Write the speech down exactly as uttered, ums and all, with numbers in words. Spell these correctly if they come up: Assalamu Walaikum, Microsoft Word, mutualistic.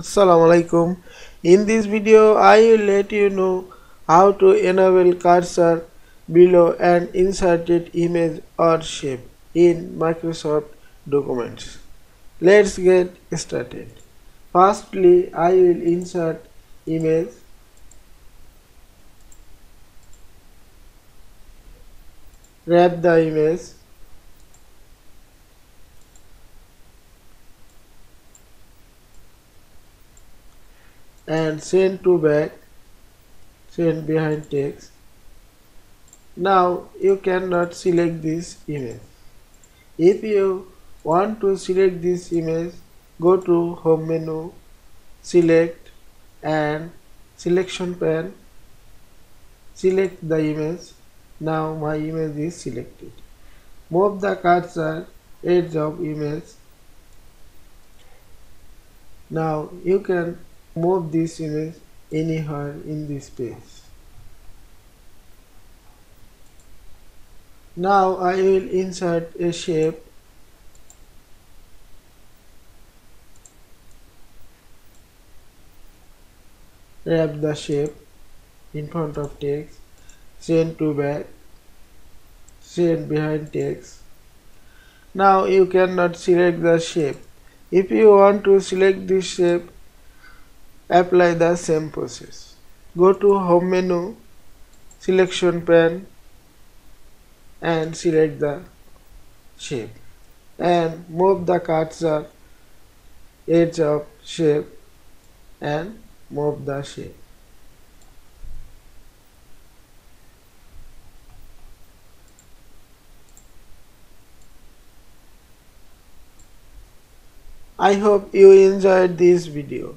Assalamu alaikum. In this video I will let you know how to enable cursor below an inserted image or shape in Microsoft documents. Let's get started. Firstly, I will insert image. Wrap the image. And send to back, send behind text. Now you cannot select this image. If you want to select this image, go to home menu, select and selection pane, select the image. Now my image is selected. Move the cursor edge of image. Now you can move this image anywhere in this space. Now I will insert a shape. Wrap the shape in front of text. Send to back, send behind text. Now you cannot select the shape. If you want to select this shape, apply the same process. Go to home menu, selection pane, and select the shape and move the cursor edge of shape and move the shape. I hope you enjoyed this video.